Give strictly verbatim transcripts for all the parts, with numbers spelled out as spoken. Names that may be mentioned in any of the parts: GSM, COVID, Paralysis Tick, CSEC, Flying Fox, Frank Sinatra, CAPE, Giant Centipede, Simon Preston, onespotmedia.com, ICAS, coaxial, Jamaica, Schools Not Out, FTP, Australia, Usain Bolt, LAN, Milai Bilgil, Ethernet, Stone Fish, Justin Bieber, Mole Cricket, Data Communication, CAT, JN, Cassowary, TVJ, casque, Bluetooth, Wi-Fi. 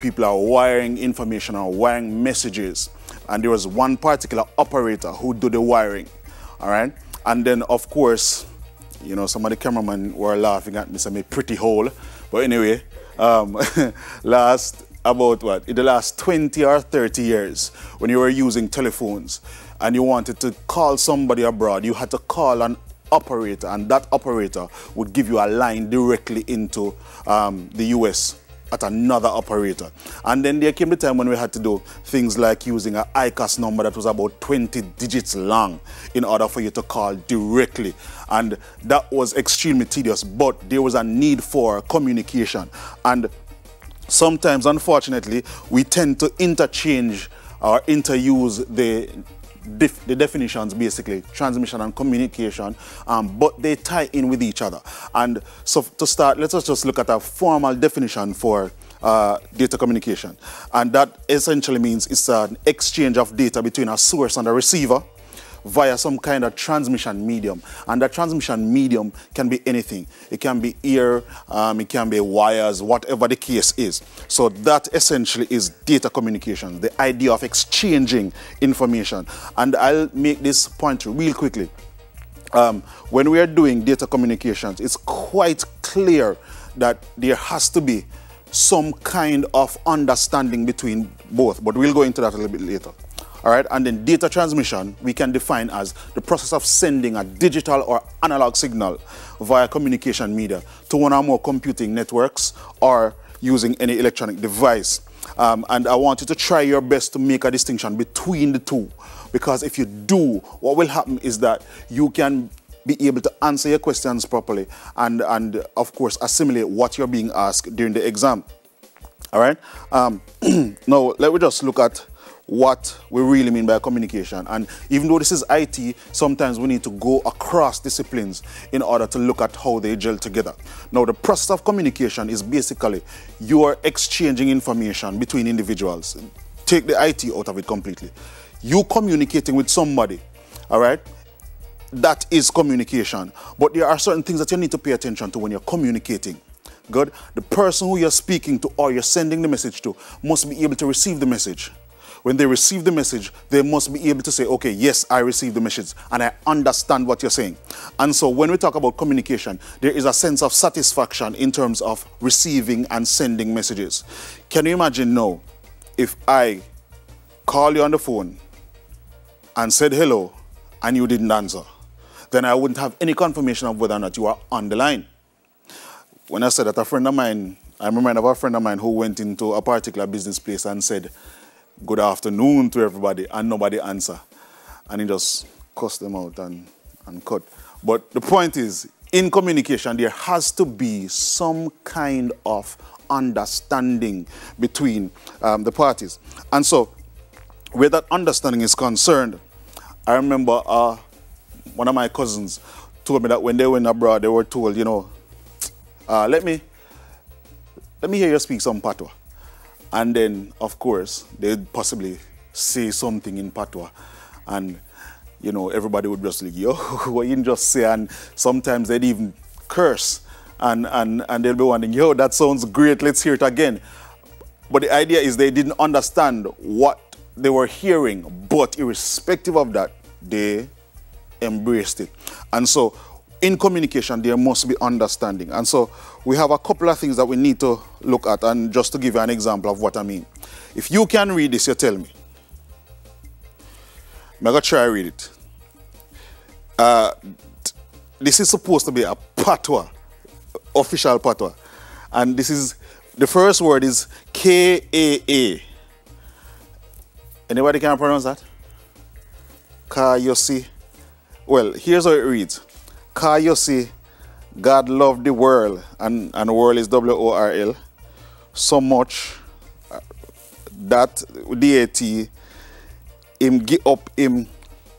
People are wiring information or wiring messages, and there was one particular operator who do the wiring, all right? And then, of course, you know, some of the cameramen were laughing at me, so me pretty hole. But anyway, um, last about what? In the last twenty or thirty years, when you were using telephones and you wanted to call somebody abroad, you had to call an operator, and that operator would give you a line directly into um, the U S at another operator. And then there came the time when we had to do things like using an I C A S number that was about twenty digits long in order for you to call directly. And that was extremely tedious, but there was a need for communication. And sometimes, unfortunately, we tend to interchange or interuse the Def the definitions, basically transmission and communication, um, but they tie in with each other. And so to start, let's just look at a formal definition for uh, data communication, and that essentially means it's an exchange of data between a source and a receiver via some kind of transmission medium. And that transmission medium can be anything. It can be air, um, it can be wires, whatever the case is. So that essentially is data communication, the idea of exchanging information. And I'll make this point real quickly. Um, when we are doing data communications, it's quite clear that there has to be some kind of understanding between both, but we'll go into that a little bit later. All right, and then data transmission we can define as the process of sending a digital or analog signal via communication media to one or more computing networks or using any electronic device. Um, and I want you to try your best to make a distinction between the two, because if you do, what will happen is that you can be able to answer your questions properly and, and of course, assimilate what you're being asked during the exam. All right, um, now let me just look at what we really mean by communication. And even though this is I T, sometimes we need to go across disciplines in order to look at how they gel together. Now, the process of communication is basically you are exchanging information between individuals. Take the I T out of it completely. You communicating with somebody, all right? That is communication. But there are certain things that you need to pay attention to when you're communicating. Good? The person who you're speaking to or you're sending the message to must be able to receive the message. When they receive the message, they must be able to say, okay, yes, I received the message and I understand what you're saying. And so when we talk about communication, there is a sense of satisfaction in terms of receiving and sending messages. Can you imagine now if I call you on the phone and said hello and you didn't answer? Then I wouldn't have any confirmation of whether or not you are on the line. When I said that, a friend of mine, I remember a friend of mine who went into a particular business place and said, good afternoon to everybody, and nobody answer. And he just cussed them out and, and cut. But the point is, in communication, there has to be some kind of understanding between um, the parties. And so, where that understanding is concerned, I remember uh, one of my cousins told me that when they went abroad, they were told, you know, uh, let me, let me hear you speak some patois. And then, of course, they'd possibly say something in patois. And, you know, everybody would just like, yo, what you just say? And sometimes they'd even curse. And, and, and they'd be wondering, yo, that sounds great, let's hear it again. But the idea is they didn't understand what they were hearing. But irrespective of that, they embraced it. And so, in communication, there must be understanding. And so we have a couple of things that we need to look at, and just to give you an example of what I mean. If you can read this, you tell me. I'm going to try to read it. Uh, this is supposed to be a patois, official patois. And this is, the first word is K A A. Anybody can pronounce that? Kayosi. Well, here's how it reads. Kayosi, God loved the world, and, and world is W O R L, so much that D A T, him give up him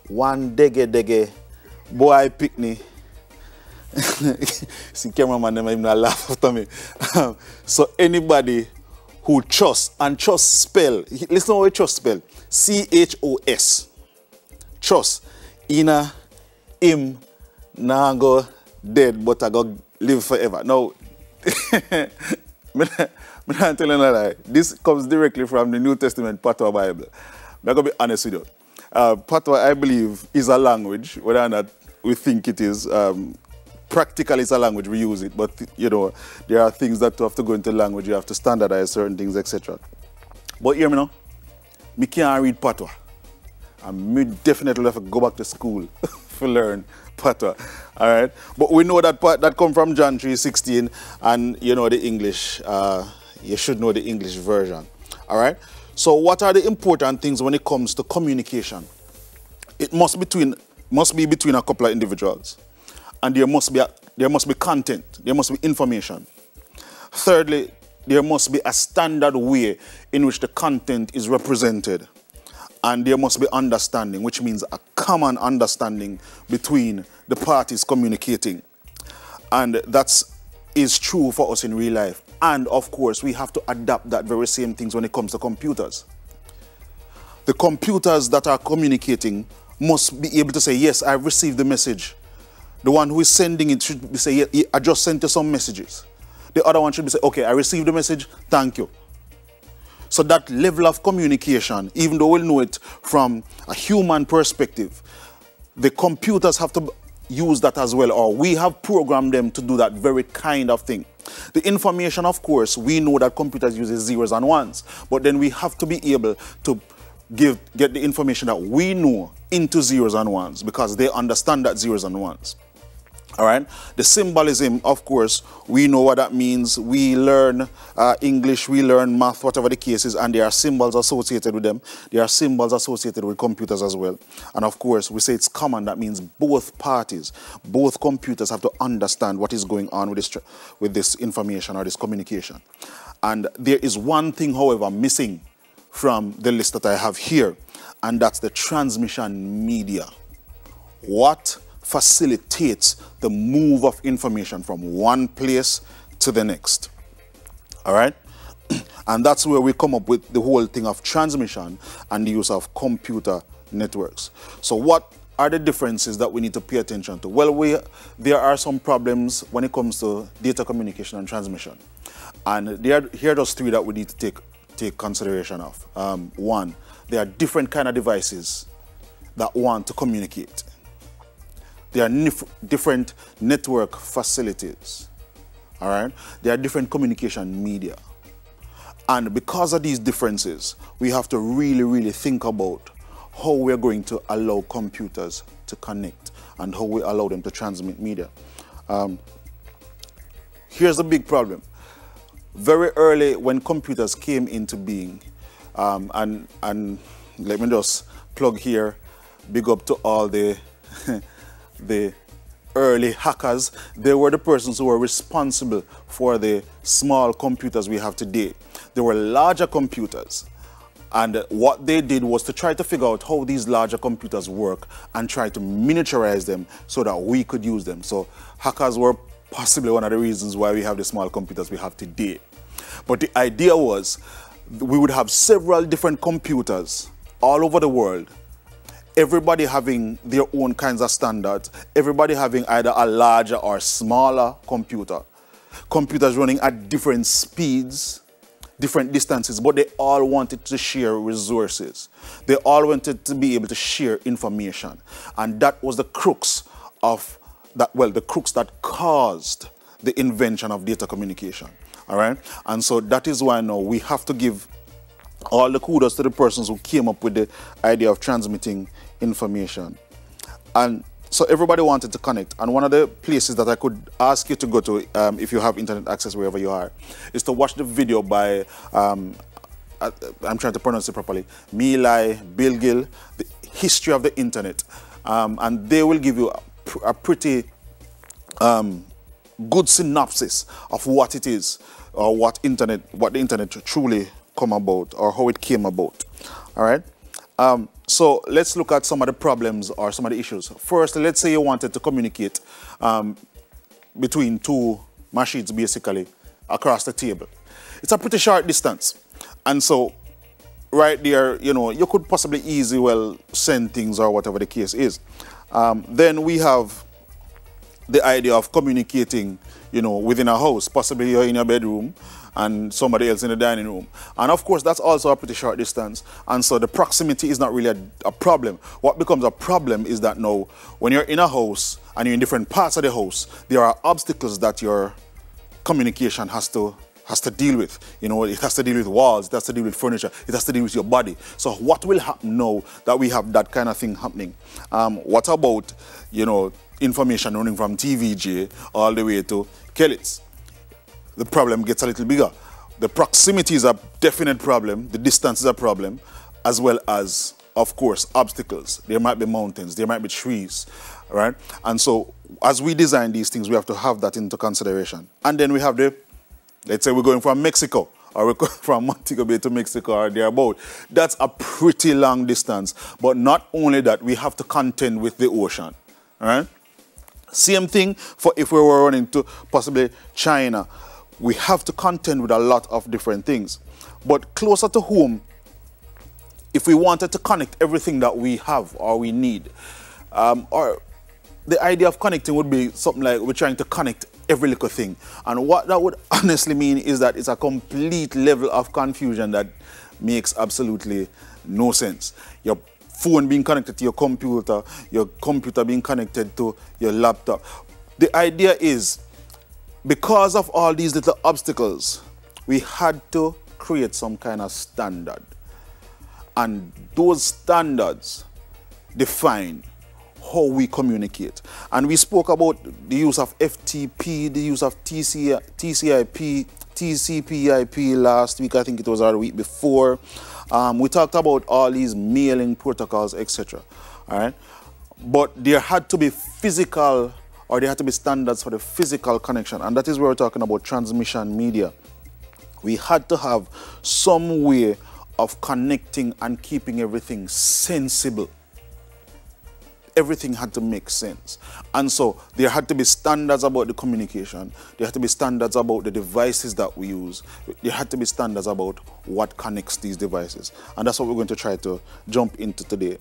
one dege dege, boy picnic. See, cameraman, they might not laugh after me. So anybody who trusts, and trust spell, listen how trust spell, C H O S, trust, inna him, now I go dead, but I go live forever. Now, I I'm not telling a lie. This comes directly from the New Testament Patois Bible. I'm going to be honest with you. Uh, Patois, I believe, is a language, whether or not we think it is. Um, practically, it's a language, we use it, but you know, there are things that have to go into language, you have to standardize certain things, et cetera. But hear me now, I can't read Patois. And me definitely have to go back to school to learn Patois, all right? But we know that part that come from John three sixteen, and you know the English, uh, you should know the English version, all right? So what are the important things when it comes to communication? It must be between, must be between a couple of individuals, and there must be a, there must be content, there must be information. Thirdly, there must be a standard way in which the content is represented, and there must be understanding, which means a common understanding between the parties communicating, and that's is true for us in real life. And of course, we have to adapt that very same things when it comes to computers. The computers that are communicating must be able to say, yes, I've received the message. The one who is sending it should be say, yeah, I just sent you some messages. The other one should be say, okay, I received the message, thank you. So that level of communication, even though we'll know it from a human perspective, the computers have to use that as well, or we have programmed them to do that very kind of thing. The information, of course, we know that computers use zeros and ones, but then we have to be able to give, get the information that we know into zeros and ones, because they understand that zeros and ones. All right. The symbolism, of course, we know what that means. We learn uh, English, we learn math, whatever the case is, and there are symbols associated with them. There are symbols associated with computers as well. And of course, we say it's common. That means both parties, both computers have to understand what is going on with this, with this information or this communication. And there is one thing, however, missing from the list that I have here, and that's the transmission media. What facilitates the move of information from one place to the next, all right? And that's where we come up with the whole thing of transmission and the use of computer networks. So what are the differences that we need to pay attention to? Well, we, there are some problems when it comes to data communication and transmission. And there, here are those three that we need to take, take consideration of. Um, one, there are different kind of devices that want to communicate. There are different network facilities, all right? There are different communication media. And because of these differences, we have to really, really think about how we're going to allow computers to connect and how we allow them to transmit media. Um, here's a big problem. Very early when computers came into being, um, and, and let me just plug here, big up to all the the early hackers. They were the persons who were responsible for the small computers we have today. They were larger computers, and what they did was to try to figure out how these larger computers work and try to miniaturize them so that we could use them. So hackers were possibly one of the reasons why we have the small computers we have today. But the idea was we would have several different computers all over the world, everybody having their own kinds of standards, everybody having either a larger or smaller computer. Computers running at different speeds, different distances, but they all wanted to share resources. They all wanted to be able to share information. And that was the crux of that, well, the crux that caused the invention of data communication, all right? And so that is why now we have to give all the kudos to the persons who came up with the idea of transmitting information. And so everybody wanted to connect. And one of the places that I could ask you to go to, um, if you have internet access wherever you are, is to watch the video by, um, I, I'm trying to pronounce it properly, Milai Bilgil, the history of the internet. Um, and they will give you a, a pretty um, good synopsis of what it is, or what internet, what the internet truly come about, or how it came about. All right. Um, so let's look at some of the problems or some of the issues. First, let's say you wanted to communicate um, between two machines, basically across the table. It's a pretty short distance, and so right there, you know, you could possibly easily well send things or whatever the case is. Um, then we have the idea of communicating, you know, within a house. Possibly you're in your bedroom. and somebody else in the dining room. And of course, that's also a pretty short distance. And so the proximity is not really a, a problem. What becomes a problem is that now, when you're in a house and you're in different parts of the house, there are obstacles that your communication has to has to deal with. You know, it has to deal with walls, it has to deal with furniture, it has to deal with your body. So what will happen now that we have that kind of thing happening? Um, what about, you know, information running from T V J all the way to Kelly's? The problem gets a little bigger. The proximity is a definite problem, the distance is a problem, as well as, of course, obstacles. There might be mountains, there might be trees, right? And so as we design these things, we have to have that into consideration. And then we have the, let's say we're going from Mexico, or we're going from Montego Bay to Mexico, or thereabout. That's a pretty long distance. But not only that, we have to contend with the ocean, right? Same thing for if we were running to possibly China. We have to contend with a lot of different things. But closer to home, if we wanted to connect everything that we have or we need, um, or the idea of connecting would be something like we're trying to connect every little thing. And what that would honestly mean is that it's a complete level of confusion that makes absolutely no sense. Your phone being connected to your computer, your computer being connected to your laptop. The idea is, because of all these little obstacles, we had to create some kind of standard. And those standards define how we communicate. And we spoke about the use of F T P, the use of T C I P, T C P I P last week, I think it was our week before. Um, we talked about all these mailing protocols, et cetera. All right? But there had to be physical, or there had to be standards for the physical connection. And that is where we're talking about transmission media. We had to have some way of connecting and keeping everything sensible. Everything had to make sense. And so there had to be standards about the communication. There had to be standards about the devices that we use. There had to be standards about what connects these devices. And that's what we're going to try to jump into today.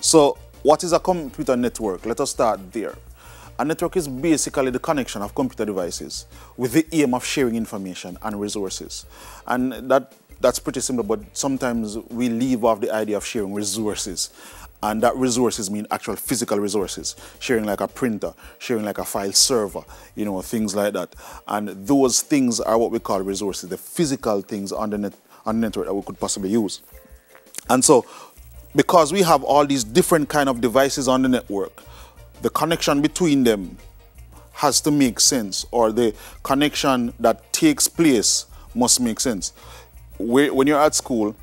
So what is a computer network? Let us start there. A network is basically the connection of computer devices with the aim of sharing information and resources. And that That's pretty simple, but sometimes we leave off the idea of sharing resources. And that resources mean actual physical resources, sharing like a printer, sharing like a file server, you know, things like that. And those things are what we call resources, the physical things on the, net, on the network that we could possibly use. And so, because we have all these different kind of devices on the network, the connection between them has to make sense, or the connection that takes place must make sense. When you're at school,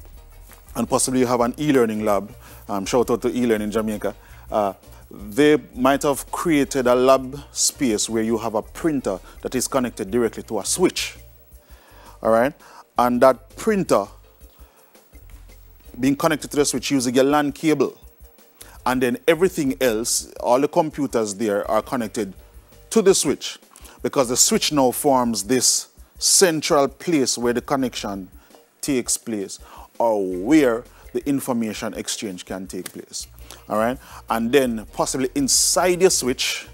and possibly you have an e-learning lab, um, shout out to e-learning Jamaica, uh, they might have created a lab space where you have a printer that is connected directly to a switch, all right? And that printer being connected to the switch using a LAN cable. And then everything else, all the computers there are connected to the switch, because the switch now forms this central place where the connection takes place, or where the information exchange can take place, all right? And then possibly inside your switch,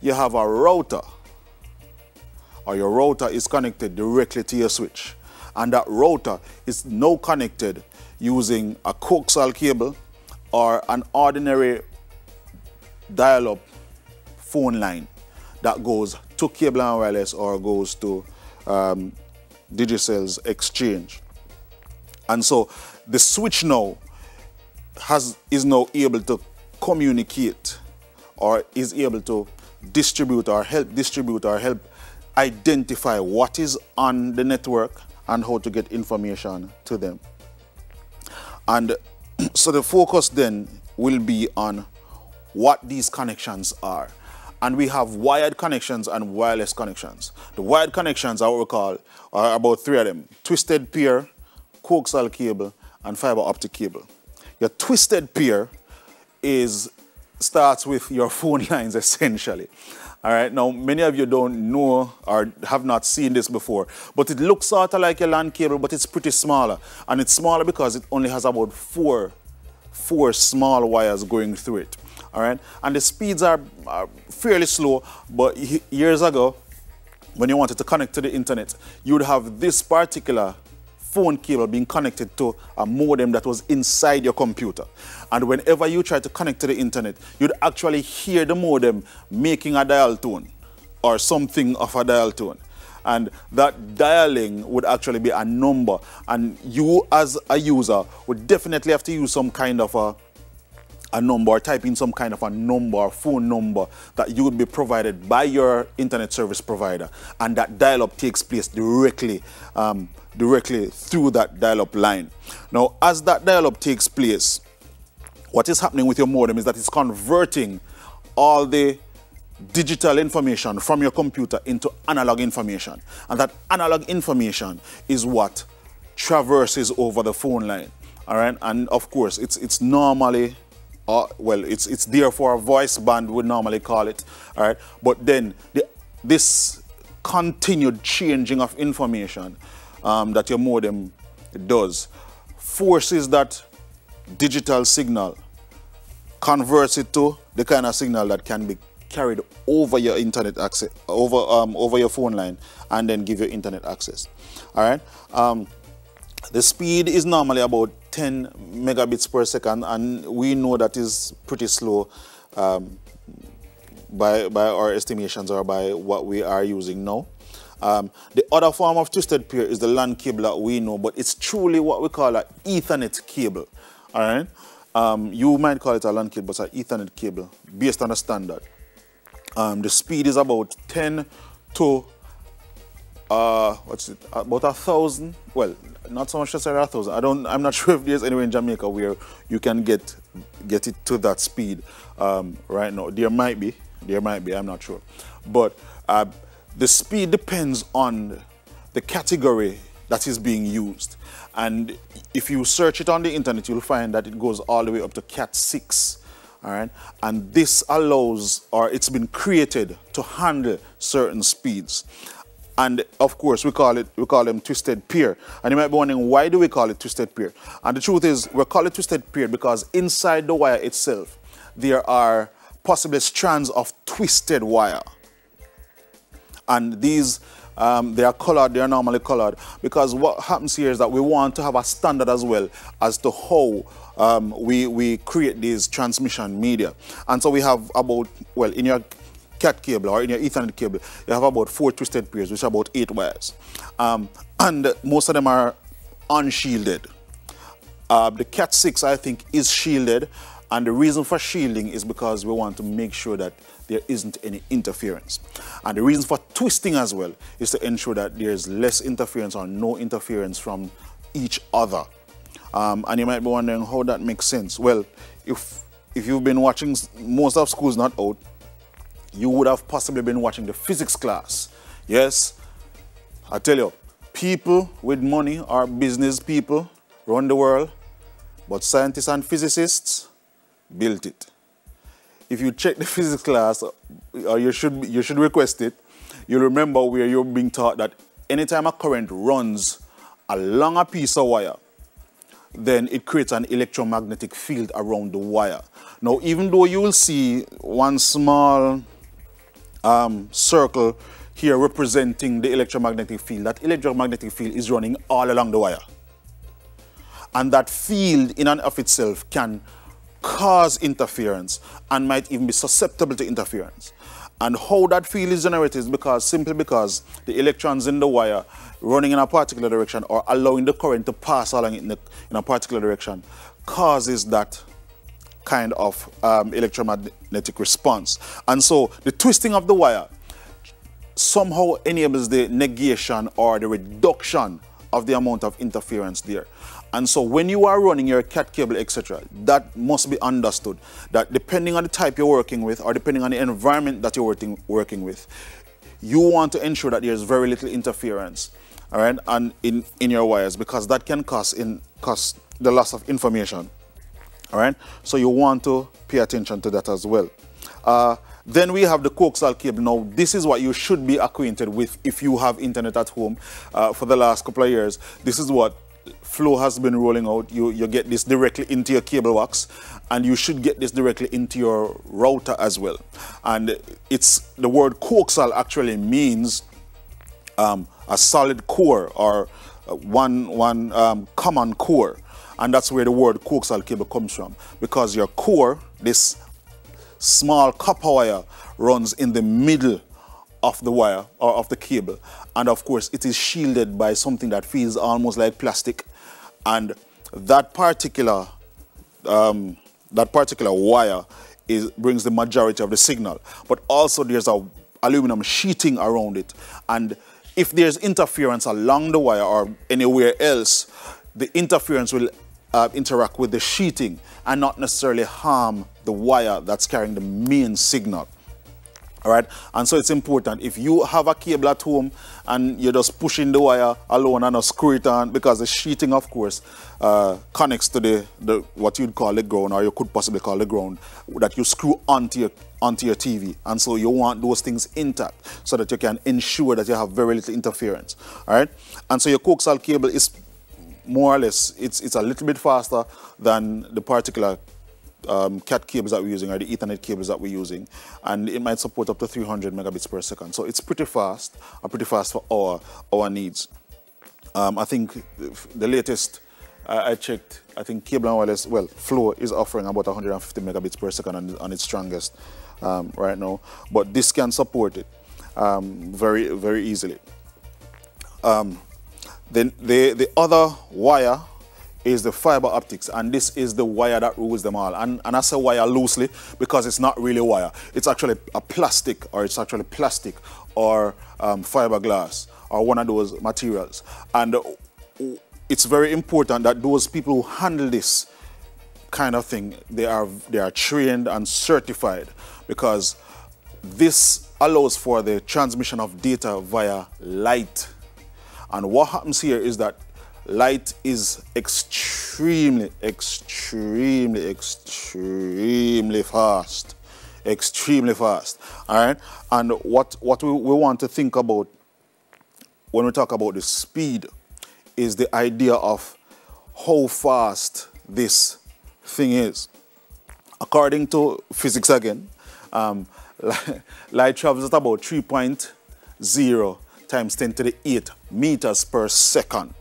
you have a router, or your router is connected directly to your switch. And that router is now connected using a coaxial cable or an ordinary dial-up phone line that goes to Cable and Wireless or goes to um, Digicel's Exchange. And so the switch now has, is now able to communicate, or is able to distribute or help distribute or help identify what is on the network and how to get information to them. And so the focus then will be on what these connections are. And we have wired connections and wireless connections. The wired connections are what we call, are about three of them: twisted pair, coaxial cable, and fiber optic cable. Your twisted pair is, starts with your phone lines essentially. All right, now many of you don't know or have not seen this before, but it looks sort of like a LAN cable, but it's pretty smaller. And it's smaller because it only has about four, four small wires going through it. All right, and the speeds are, are fairly slow, but years ago, when you wanted to connect to the internet, you would have this particular phone cable being connected to a modem that was inside your computer. And whenever you try to connect to the internet, you'd actually hear the modem making a dial tone or something of a dial tone. And that dialing would actually be a number. And you as a user would definitely have to use some kind of a, a number, or type in some kind of a number, or phone number that you would be provided by your internet service provider. And that dial-up takes place directly um, directly through that dial-up line. Now, as that dial-up takes place, what is happening with your modem is that it's converting all the digital information from your computer into analog information. And that analog information is what traverses over the phone line, all right? And of course, it's, it's normally, uh, well, it's, it's there for a voice band, we normally call it, all right? But then the, this continued changing of information Um, that your modem does forces that digital signal, converts it to the kind of signal that can be carried over your internet access, over um, over your phone line, and then give your internet access. All right. Um, the speed is normally about ten megabits per second, and we know that is pretty slow um, by by our estimations or by what we are using now. Um, the other form of twisted pair is the LAN cable that we know, but it's truly what we call an Ethernet cable. All right, um, you might call it a LAN cable, but it's an Ethernet cable based on a standard. Um, the speed is about ten to uh, what's it? About a thousand. Well, not so much to say a thousand. I don't. I'm not sure if there's anywhere in Jamaica where you can get get it to that speed um, right now. There might be. There might be. I'm not sure, but. Uh, The speed depends on the category that is being used. And if you search it on the internet, you'll find that it goes all the way up to cat six, all right? And this allows, or it's been created to handle certain speeds. And of course, we call it, we call them twisted pair. And you might be wondering, why do we call it twisted pair? And the truth is, we call it twisted pair because inside the wire itself, there are possibly strands of twisted wire. And these, um, they are colored, they are normally colored, because what happens here is that we want to have a standard as well as to how um, we, we create these transmission media. And so we have about, well, in your CAT cable or in your Ethernet cable, you have about four twisted pairs, which are about eight wires. Um, and most of them are unshielded. Uh, the cat six, I think, is shielded. And the reason for shielding is because we want to make sure that there isn't any interference. And the reason for twisting as well is to ensure that there's less interference or no interference from each other. Um, and you might be wondering how that makes sense. Well, if, if you've been watching, most of school's not out, you would have possibly been watching the physics class. Yes, I tell you, people with money or business people around the world, but scientists and physicists built it. If you check the physics class, or you should, you should request it, you'll remember where you're being taught that anytime a current runs along a piece of wire, then it creates an electromagnetic field around the wire. Now, even though you will see one small um, circle here representing the electromagnetic field, that electromagnetic field is running all along the wire. And that field in and of itself can cause interference and might even be susceptible to interference. And how that field is generated is because, simply because the electrons in the wire running in a particular direction or allowing the current to pass along in, the, in a particular direction causes that kind of um, electromagnetic response. And so the twisting of the wire somehow enables the negation or the reduction of the amount of interference there. And so when you are running your CAT cable, et cetera, that must be understood that depending on the type you're working with or depending on the environment that you're working, working with, you want to ensure that there's very little interference, all right, and in, in your wires, because that can cause, in, cause the loss of information, all right? So you want to pay attention to that as well. Uh, then we have the coaxial cable. Now, this is what you should be acquainted with if you have internet at home. Uh, for the last couple of years, this is what Flow has been rolling out. You, you get this directly into your cable box, and you should get this directly into your router as well. And it's, the word coaxial actually means um, a solid core or one, one um, common core. And that's where the word coaxial cable comes from, because your core, this small copper wire, runs in the middle of the wire or of the cable. And of course, it is shielded by something that feels almost like plastic. And that particular, um, that particular wire is, brings the majority of the signal. But also there's a aluminum sheeting around it. And if there's interference along the wire or anywhere else, the interference will uh, interact with the sheeting and not necessarily harm the wire that's carrying the main signal. All right, and so it's important, if you have a cable at home and you're just pushing the wire alone and a screw it on, because the sheeting, of course, uh, connects to the, the what you'd call the ground, or you could possibly call the ground, that you screw onto your, onto your T V. And so you want those things intact so that you can ensure that you have very little interference. All right, and so your coaxial cable is more or less, it's, it's a little bit faster than the particular Um, CAT cables that we're using, or the Ethernet cables that we're using, and it might support up to three hundred megabits per second. So it's pretty fast, or pretty fast for our our needs. Um, I think the latest uh, I checked, I think Cable and Wireless, well, Flow is offering about one hundred fifty megabits per second on, on its strongest um, right now, but this can support it um, very, very easily. Um, then the the other wire is the fiber optics, and this is the wire that rules them all. And, and I say wire loosely because it's not really wire. It's actually a plastic, or it's actually plastic or um, fiberglass or one of those materials. And it's very important that those people who handle this kind of thing, they are, they are trained and certified, because this allows for the transmission of data via light. And what happens here is that light is extremely, extremely, extremely fast, extremely fast, all right? And what, what we, we want to think about when we talk about the speed is the idea of how fast this thing is. According to physics again, um, light travels at about three point zero times ten to the eighth meters per second.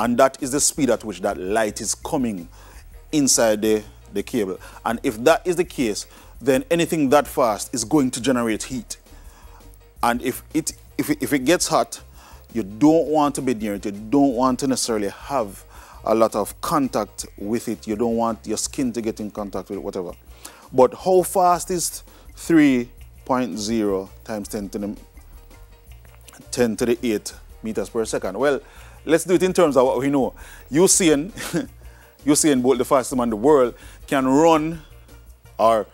And that is the speed at which that light is coming inside the, the cable. And if that is the case, then anything that fast is going to generate heat. And if it, if it, if it gets hot, you don't want to be near it. You don't want to necessarily have a lot of contact with it. You don't want your skin to get in contact with it, whatever. But how fast is three point zero times ten to the eighth meters per second? Well, let's do it in terms of what we know. Usain, Usain Bolt, the fastest man in the world, can run, or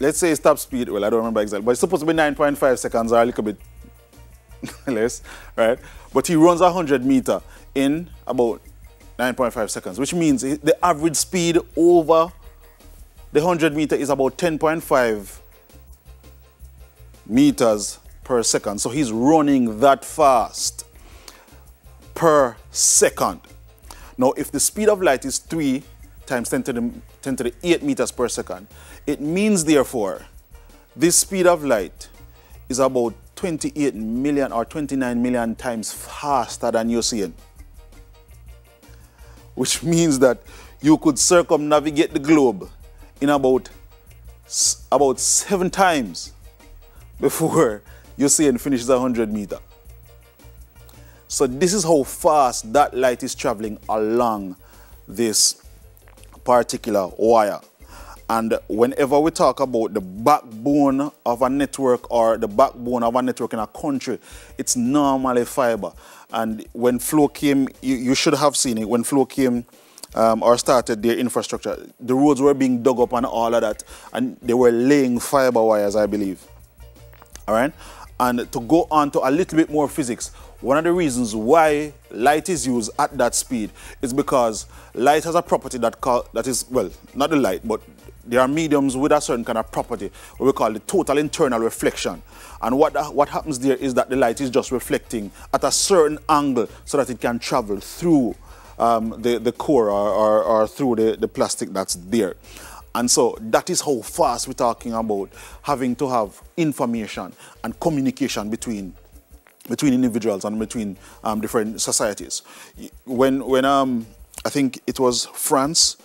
let's say his top speed, well, I don't remember exactly, but it's supposed to be nine point five seconds or a little bit less, right? But he runs one hundred meter in about nine point five seconds, which means the average speed over the one hundred meter is about ten point five meters per second. So he's running that fast per second. Now, if the speed of light is three times ten to the eighth meters per second, it means, therefore, this speed of light is about twenty-eight million or twenty-nine million times faster than Usain. Which means that you could circumnavigate the globe in about, about seven times before Usain finishes one hundred meter. So this is how fast that light is traveling along this particular wire. And whenever we talk about the backbone of a network, or the backbone of a network in a country, it's normally fiber. And when Flow came, you, you should have seen it, when Flow came um, or started their infrastructure, the roads were being dug up and all of that, and they were laying fiber wires, I believe. All right? And to go on to a little bit more physics, one of the reasons why light is used at that speed is because light has a property that call, that is, well, not the light, but there are mediums with a certain kind of property, what we call the total internal reflection. And what, what happens there is that the light is just reflecting at a certain angle so that it can travel through um, the, the core, or, or, or through the, the plastic that's there. And so that is how fast we're talking about having to have information and communication between between individuals and between um, different societies. When, when um, I think it was France,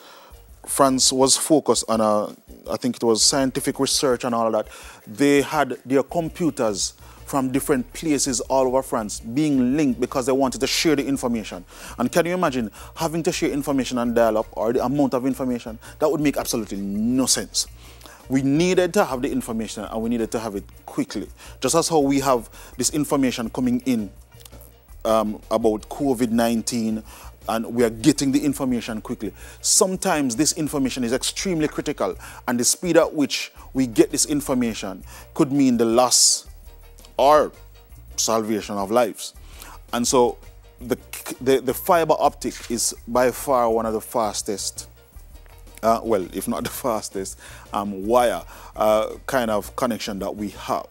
France was focused on, a, I think it was scientific research and all of that. They had their computers from different places all over France being linked because they wanted to share the information. And can you imagine having to share information and dial up or the amount of information? That would make absolutely no sense. We needed to have the information and we needed to have it quickly. Just as how we have this information coming in um, about COVID nineteen, and we are getting the information quickly. Sometimes this information is extremely critical, and the speed at which we get this information could mean the loss or salvation of lives. And so the, the, the fiber optic is by far one of the fastest, uh, well, if not the fastest, um, wire uh, kind of connection that we have.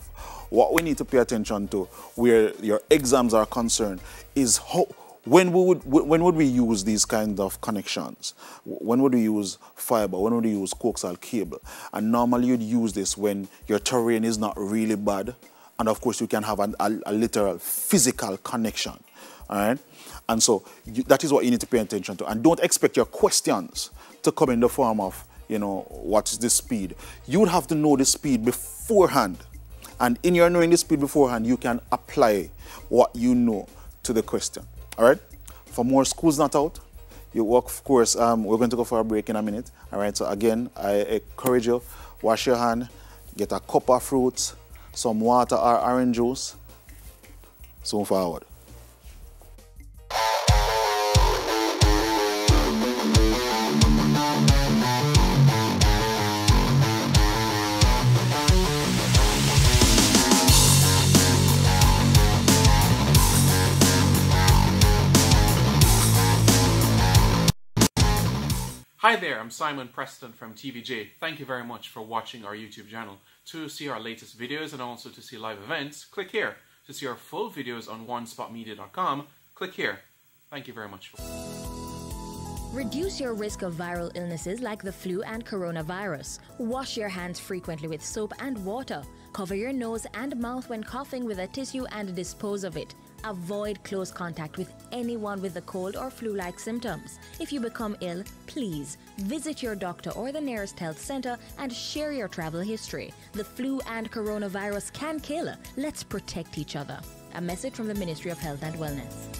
What we need to pay attention to where your exams are concerned is how, When would, when would we use these kinds of connections? When would we use fiber? When would we use coaxial cable? And normally you'd use this when your terrain is not really bad. And of course you can have an, a, a literal physical connection, all right? And so you, that is what you need to pay attention to. And don't expect your questions to come in the form of, you know, what is the speed? You would have to know the speed beforehand. And in your knowing the speed beforehand, you can apply what you know to the question. All right, for more School's Not Out, you work, of course, um, we're going to go for a break in a minute. All right, so again, I encourage you, wash your hand, get a cup of fruits, some water or orange juice. So forward. Hi there, I'm Simon Preston from T V J. Thank you very much for watching our YouTube channel. To see our latest videos and also to see live events, click here. To see our full videos on one spot media dot com, click here. Thank you very much. Reduce your risk of viral illnesses like the flu and coronavirus. Wash your hands frequently with soap and water. Cover your nose and mouth when coughing with a tissue and dispose of it. Avoid close contact with anyone with a cold or flu-like symptoms. If you become ill, please visit your doctor or the nearest health center and share your travel history. The flu and coronavirus can kill. Let's protect each other. A message from the Ministry of Health and Wellness.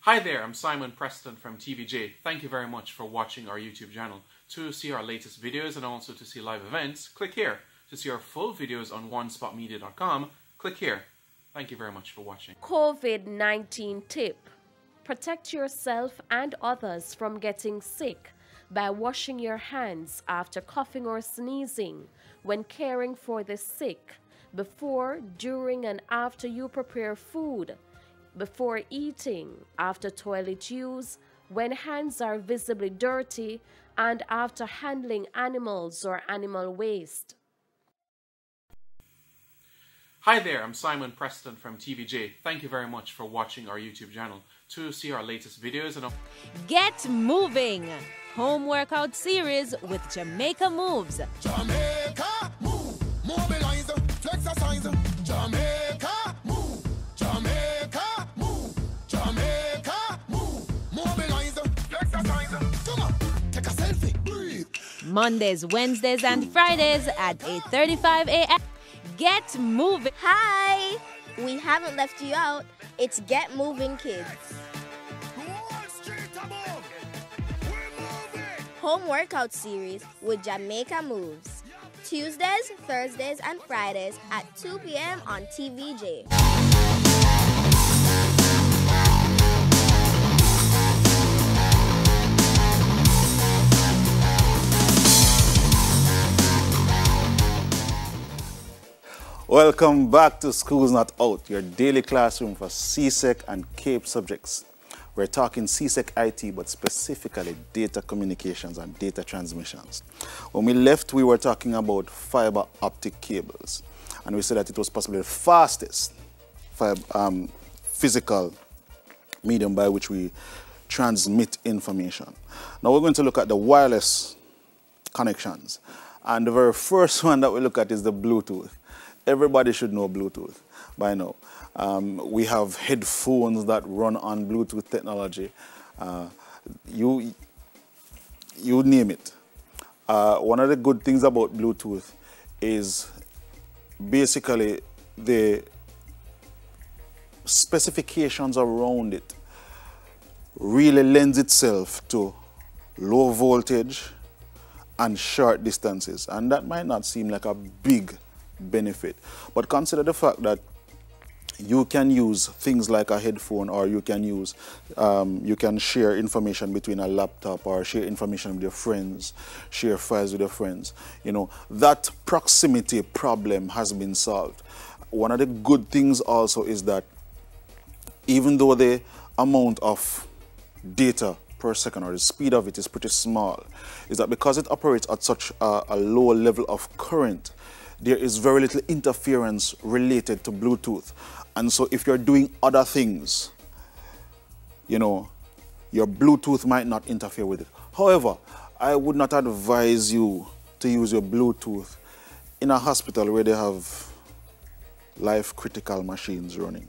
Hi there, I'm Simon Preston from T V J. Thank you very much for watching our YouTube channel. To see our latest videos and also to see live events, click here. To see our full videos on one spot media dot com, click here. Thank you very much for watching. COVID nineteen tip. Protect yourself and others from getting sick by washing your hands after coughing or sneezing when caring for the sick, before, during, and after you prepare food, before eating, after toilet use, when hands are visibly dirty, and after handling animals or animal waste. Hi there, I'm Simon Preston from T V J. Thank you very much for watching our YouTube channel. To see our latest videos and... Get moving! Home workout series with Jamaica Moves. Jamaica Move! Mobilize, flexercise. Jamaica Move! Jamaica Move! Jamaica Move! Mobilize, flexercise. Come on, take a selfie, breathe. Mondays, Wednesdays and Fridays at eight thirty-five a m Get moving. Hi, we haven't left you out. It's Get Moving Kids. Home workout series with Jamaica Moves. Tuesdays, Thursdays, and Fridays at two p m on T V J. Welcome back to School's Not Out, your daily classroom for C S E C and CAPE subjects. We're talking C S E C I T, but specifically data communications and data transmissions. When we left, we were talking about fiber optic cables, and we said that it was possibly the fastest fiber, um, physical medium by which we transmit information. Now we're going to look at the wireless connections. And the very first one that we look at is the Bluetooth. Everybody should know Bluetooth by now. Um, we have headphones that run on Bluetooth technology. Uh, you, you name it. Uh, one of the good things about Bluetooth is basically the specifications around it really lends itself to low voltage and short distances. And that might not seem like a big benefit, but consider the fact that you can use things like a headphone, or you can use, um, you can share information between a laptop, or share information with your friends, share files with your friends. You know, that proximity problem has been solved. One of the good things also is that even though the amount of data per second, or the speed of it, is pretty small, is that because it operates at such a, a low level of current, there is very little interference related to Bluetooth. And so if you're doing other things, you know, your Bluetooth might not interfere with it. However, I would not advise you to use your Bluetooth in a hospital where they have life-critical machines running.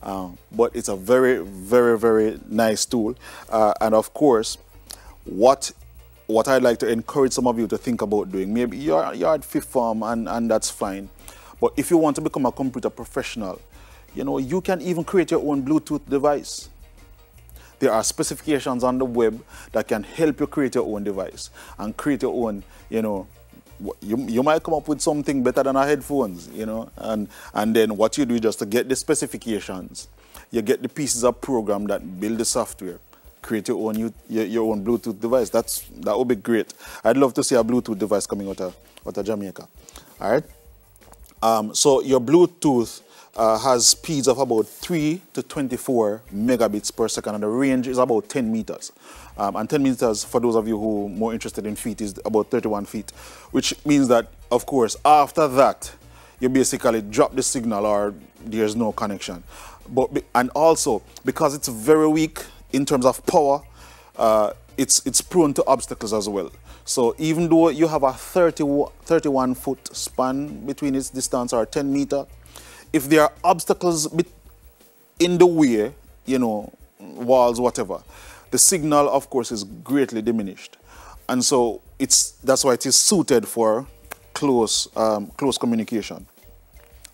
Uh, but it's a very, very, very nice tool. Uh, and of course, what What I'd like to encourage some of you to think about doing, maybe you're, you're at fifth form and, and that's fine, but if you want to become a computer professional, you know, you can even create your own Bluetooth device. There are specifications on the web that can help you create your own device and create your own, you know, you, you might come up with something better than our headphones, you know, and, and then what you do is just to get the specifications. You get the pieces of program that build the software. Create your own your, your own Bluetooth device. That's that would be great. I'd love to see a Bluetooth device coming out of out of Jamaica. All right. Um, so your Bluetooth uh, has speeds of about three to twenty-four megabits per second, and the range is about ten meters. Um, and ten meters, for those of you who are more interested in feet, is about thirty-one feet, which means that, of course, after that, you basically drop the signal or there's no connection. But and also because it's very weak in terms of power, uh, it's, it's prone to obstacles as well. So even though you have a thirty, thirty-one foot span between its distance, or ten meter, if there are obstacles in the way, you know, walls, whatever, the signal of course is greatly diminished. And so it's, that's why it is suited for close, um, close communication.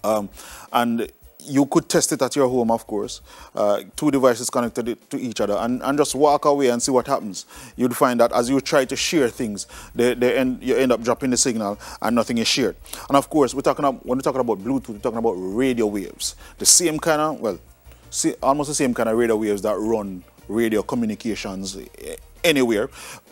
Um, and you could test it at your home, of course. Uh, two devices connected to each other, and, and just walk away and see what happens. You'd find that as you try to share things, they, they end, you end up dropping the signal and nothing is shared. And of course, we're talking about, when we're talking about Bluetooth, we're talking about radio waves. The same kind of, well, see, almost the same kind of radio waves that run radio communications anywhere.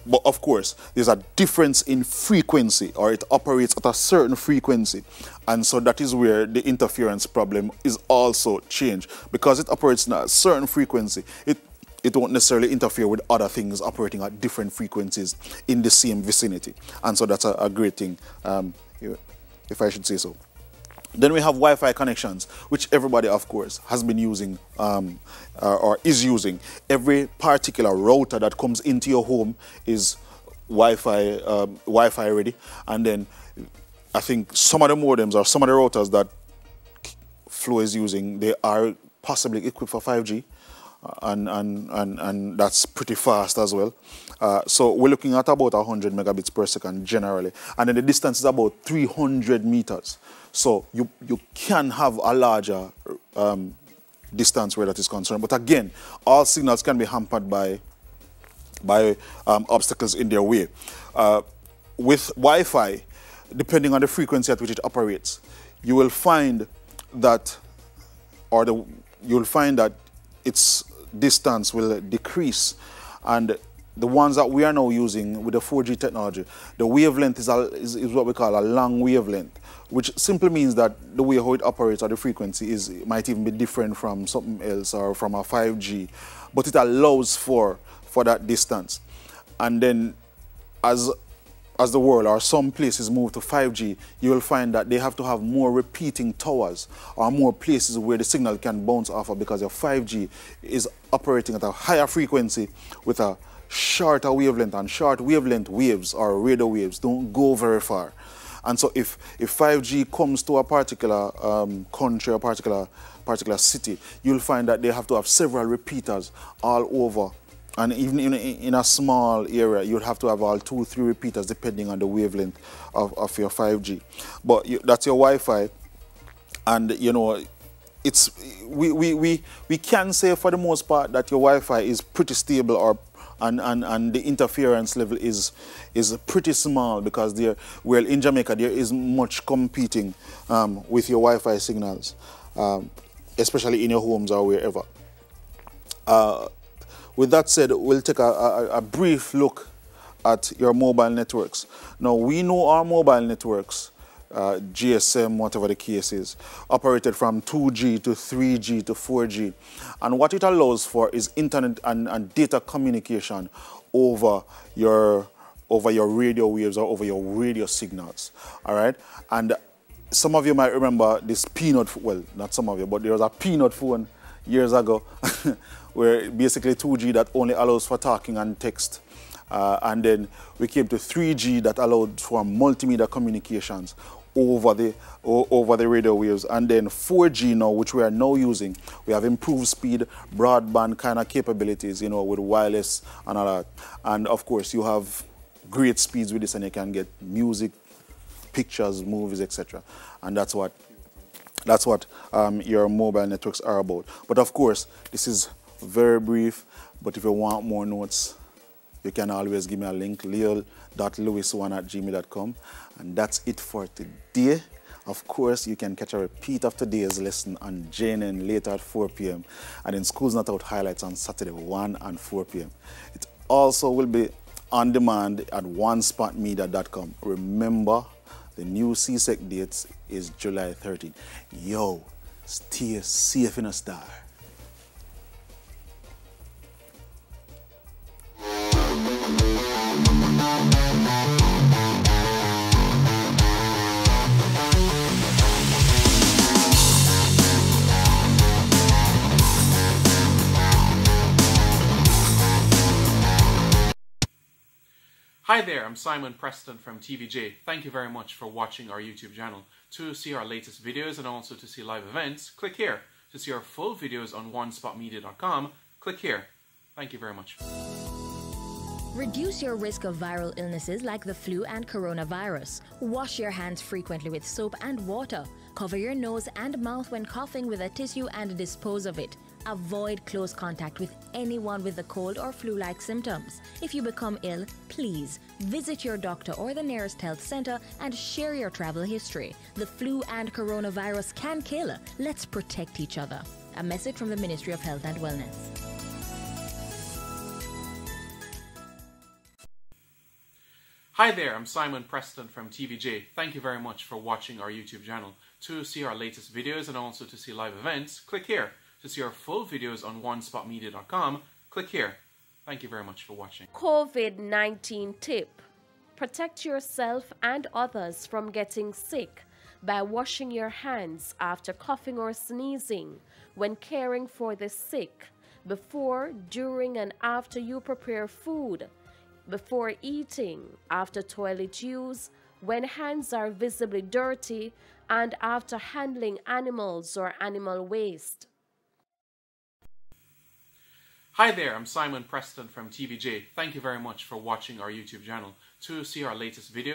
But of course, there's a difference in frequency, or it operates at a certain frequency. And so that is where the interference problem is also changed. Because it operates at a certain frequency, it, it won't necessarily interfere with other things operating at different frequencies in the same vicinity. And so that's a, a great thing, um, if I should say so. Then we have Wi-Fi connections, which everybody, of course, has been using um, uh, or is using. Every particular router that comes into your home is Wi-Fi, uh, Wi-Fi ready. And then I think some of the modems or some of the routers that Flo is using, they are possibly equipped for five G. And, and, and, and that's pretty fast as well. Uh, so we're looking at about one hundred megabits per second generally. And then the distance is about three hundred meters. So you, you can have a larger um, distance where that is concerned. But again, all signals can be hampered by, by um, obstacles in their way. Uh, with Wi-Fi, depending on the frequency at which it operates, you will find that, or the, you'll find that its distance will decrease. And the ones that we are now using with the four G technology, the wavelength is, a, is, is what we call a long wavelength, which simply means that the way how it operates, or the frequency, is might even be different from something else or from a five G, but it allows for for that distance. And then as as the world or some places move to five G, you will find that they have to have more repeating towers or more places where the signal can bounce off of, because your five G is operating at a higher frequency with a shorter wavelength and short wavelength waves or radio waves don't go very far. And so if, if five G comes to a particular um, country, a particular, particular city, you'll find that they have to have several repeaters all over. And even in, in a small area, you'll have to have all two, three repeaters depending on the wavelength of, of your five G. But you, that's your Wi-Fi. And, you know, it's, we, we, we, we can say for the most part that your Wi-Fi is pretty stable or And, and, and the interference level is, is pretty small because there, well, in Jamaica, there isn't much competing um, with your Wi-Fi signals, um, especially in your homes or wherever. Uh, with that said, we'll take a, a, a brief look at your mobile networks. Now, we know our mobile networks, uh, G S M, whatever the case is, operated from two G to three G to four G. And what it allows for is internet and, and data communication over your, over your radio waves or over your radio signals, all right? And some of you might remember this peanut, well, not some of you, but there was a peanut phone years ago where basically two G that only allows for talking and text. Uh, and then we came to three G that allowed for multimedia communications over the over the radio waves, and then four G now, which we are now using. We have improved speed, broadband kind of capabilities, you know, with wireless and all that. And of course, you have great speeds with this, and you can get music, pictures, movies, et cetera. And that's what that's what um, your mobile networks are about. But of course, this is very brief. But if you want more notes, you can always give me a link, leo dot lewis one at gmail dot com. And that's it for today. Of course, you can catch a repeat of today's lesson on J N later at four P M and in School's Not Out highlights on Saturday, one and four P M It also will be on demand at one spot media dot com. Remember, the new C SEC dates is July thirteenth. Yo, stay safe in a star. Hi there, I'm Simon Preston from T V J. Thank you very much for watching our YouTube channel. To see our latest videos and also to see live events, click here. To see our full videos on one spot media dot com, click here. Thank you very much. Reduce your risk of viral illnesses like the flu and coronavirus. Wash your hands frequently with soap and water. Cover your nose and mouth when coughing with a tissue and dispose of it. Avoid close contact with anyone with a cold or flu-like symptoms. If you become ill, please visit your doctor or the nearest health center and share your travel history. The flu and coronavirus can kill. Let's protect each other. A message from the Ministry of Health and Wellness. Hi there, I'm Simon Preston from T V J. Thank you very much for watching our YouTube channel. To see our latest videos and also to see live events, click here. To see our full videos on one spot media dot com, click here. Thank you very much for watching. COVID nineteen tip. Protect yourself and others from getting sick by washing your hands after coughing or sneezing when caring for the sick, before, during, and after you prepare food, before eating, after toilet use, when hands are visibly dirty, and after handling animals or animal waste. Hi there, I'm Simon Preston from T V J. Thank you very much for watching our YouTube channel. To see our latest video.